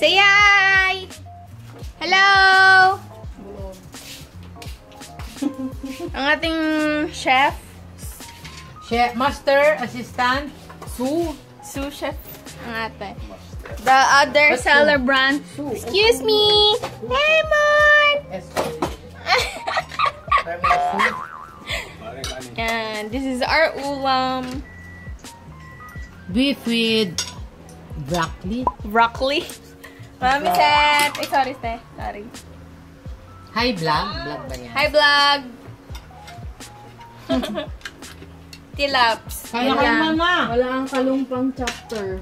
Say hi! Hello! Ang ating chef. Chef master assistant Sue chef ang ate. The other celebrant. Excuse me. Hey, Mon. And this is our ulam. Beef with broccoli. Broccoli. Mami Seth! Ay, sorry, Seth. Sorry. Hi, vlog. Vlog ba yan? Hi, vlog! Tilaps. Kaya kayo, mama! Wala ang kalumpang chapter.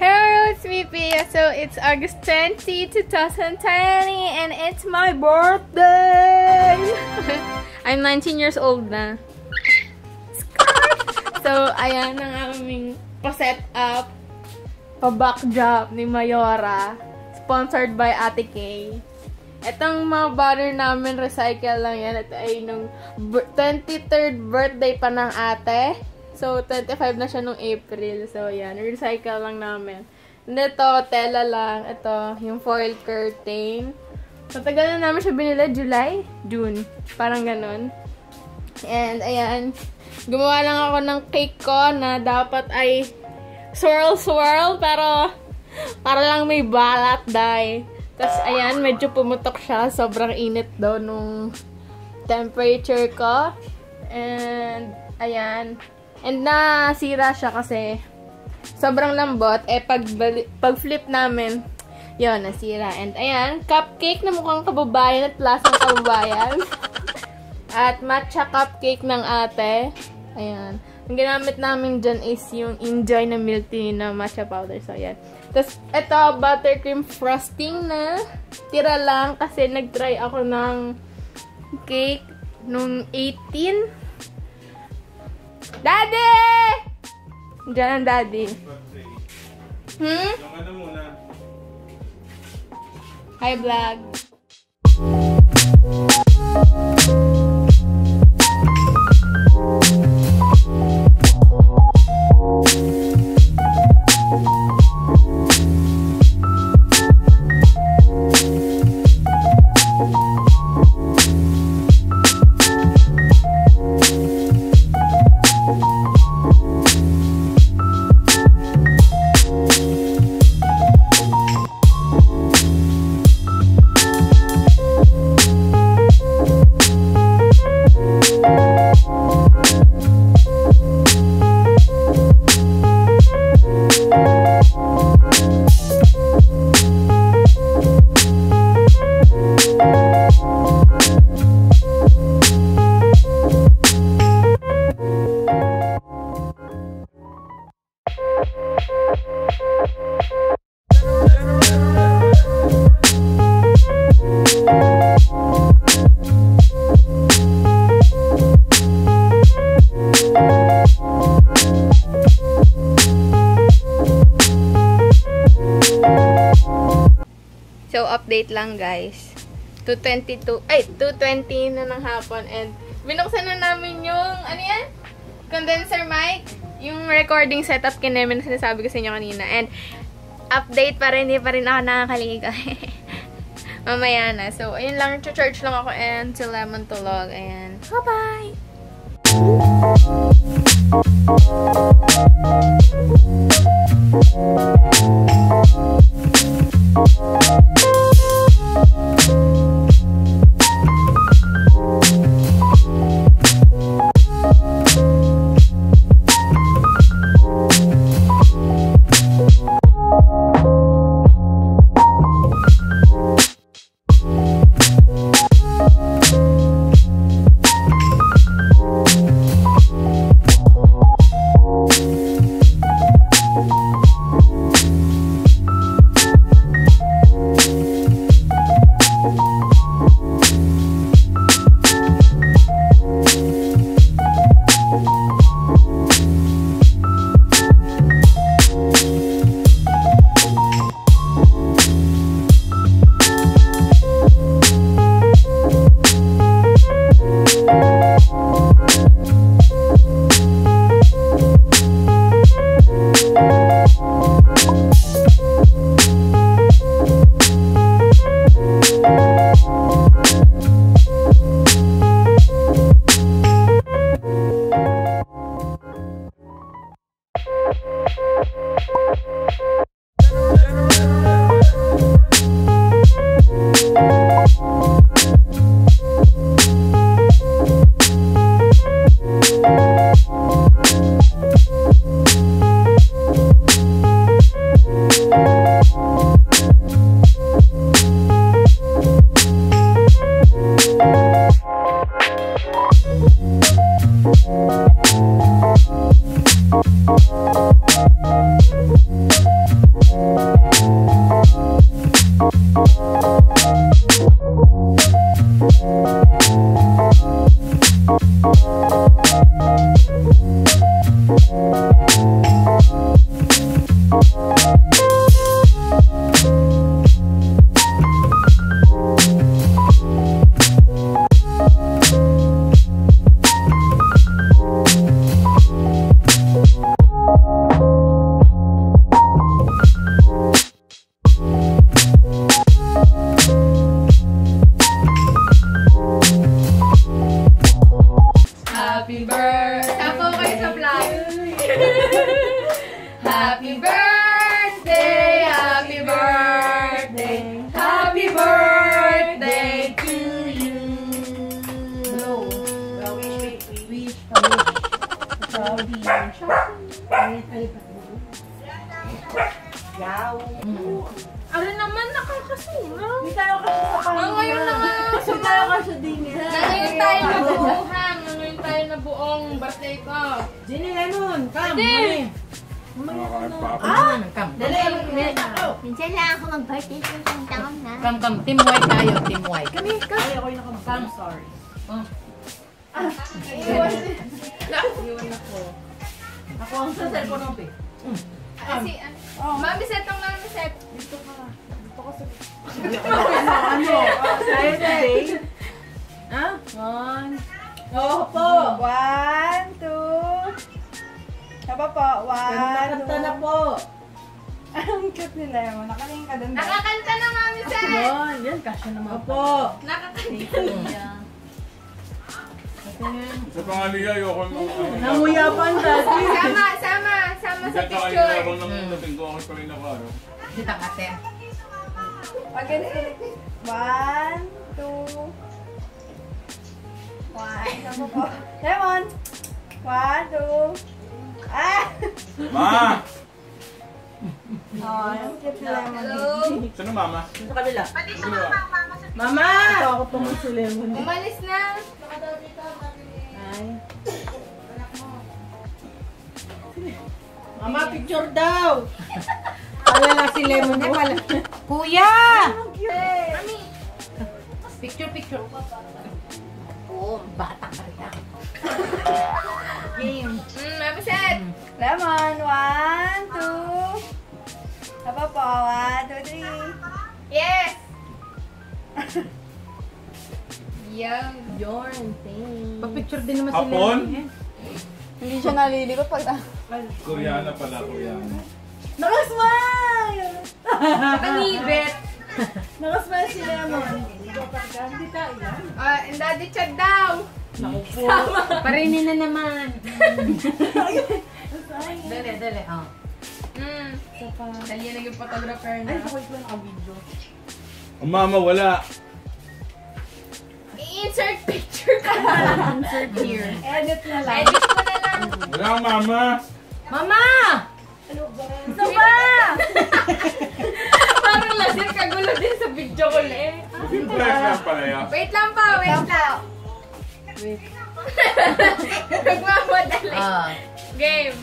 Hello, sweet people! So, it's August 20, 2020, and it's my birthday! I'm 19 years old na. So, ayan ang aming pa-set up. Backdrop ni Mayora, sponsored by ATK. Itong mga banner namin, recycle lang yan. Ito ay nung 23rd birthday pa ng ate. So, 25 na siya nung April. So, yan. Recycle lang namin. And ito, tela lang. Ito, yung foil curtain. Matagal na namin siya binila. July? June. Parang ganun. And, ayan. Gumawa lang ako ng cake ko na dapat ay swirl, swirl, pero para lang may balat dahil. Tapos, ayan, medyo pumutok siya. Sobrang init daw nung temperature ko. And, ayan. And, nasira siya kasi sobrang lambot. Eh, pag-flip namin, yun, nasira. And, ayan, cupcake na mukhang kababayan at lasang kababayan. At matcha cupcake ng ate. Ayan. Ang ginamit namin dyan is yung Enjoy na milk tea na matcha powder. So, yan. Tapos, ito, buttercream frosting na. Tira lang kasi nag-try ako ng cake nung 18. Daddy! Diyan ang daddy. Hmm? Hi, vlog. So, update lang guys. 2:20 na ng hapon and binuksan na namin yung, ano yan? Condenser mic. Yung recording setup kinamin na sinasabi ko sa inyo kanina. And, update pa rin. Hindi pa rin ako nakakaliga. Mamaya na. So, ayun lang. Church lang ako and si Lemon tulog. Ayan. Bye-bye! Happy birthday, happy birthday, happy birthday to you. No, wish, ano naman nakakasura? Hindi tayo kasi dali, minsan lang ako mag-birthday sa isang taon na. Come, Team Y tayo, Team Y. Kami, kami. Ay, ako yung nakapag-come, sorry. Iwan ako. Ako ang sa cellphone ko, P. Kasi, mami set ang mami set. Dito ka. Dito ka sa... Ano? Tayo today? Ha? One. Opo. 1, 2... Saba po, 1, 2... Nakakanta na po! Anong cute nila yun? Nakaling ka doon. Nakakanta na, Mami Seth! Doon! Yan, kasya naman. Opo! Nakakanta na. Sa pangali, ayoko yung mga... Nanguyapan dati! Sama! Sama! Sama sa picture! Hindi ka kayo naroon ng nating ko. Ako pa rin ako, ano? Kita kasi. Pag ganun. 1, 2... 1. Saba po. Lemon! 1, 2... Ah! Ma! Oh, yung cute nila yung mami. Saan ang mama? Sa kabila. Pati sa mama, mama sa... Mama! Ito ako pong sa lemon. Umalis na! Nakadaw dito, ay. Anak mo. Mama, picture daw! Wala lang si lemon na pala. Kuya! Ang cute! Mami! Picture, picture. Oo, bata ka rin ako. Game. Mami set. Lemon. 1, 2. Apa po? 1, 2, 3. Yes! Young. Jorn. Thanks. Pag-picture din naman sila. Hapon? Hindi siya nalilipat pala. Koreana pala, Koreana. Nakasmile! Nakangibit. Nakasmile si Lemon. Hindi tayo yan. And Daddy Chad daw. Nakupo. Parinin na naman. Dali, dali. Dali na yung photographer na. Ay, sakoy ko naka-video. Ang mama, wala. I-insert picture ka na. Insert here. Edit na lang. Edit mo na lang. Wala ang mama. Mama! Ano ba? Sama! Parang lasin kagulo din sa video ko na eh. Flex lang pala yan. Wait lang pa, wait lang. Wait. Nagmamadali. Game.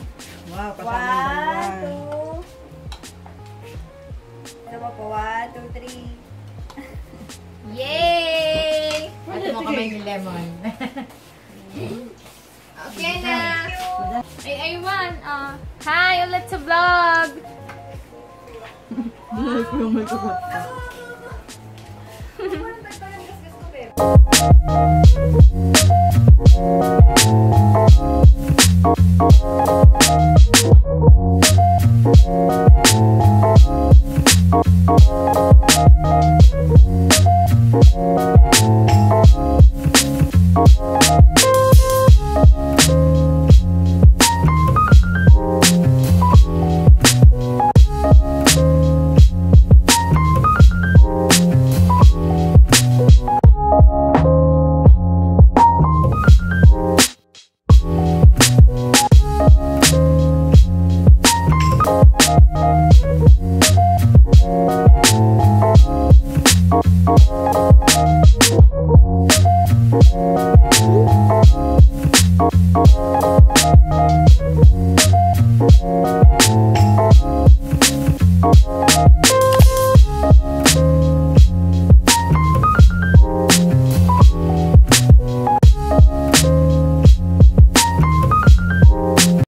Wow, 1, 2. Ano ba po? 1, 2, 3. Yay! Pati mo kami yung lemon. Okay na. Ay, aywan. Hi, ulit sa vlog. Like,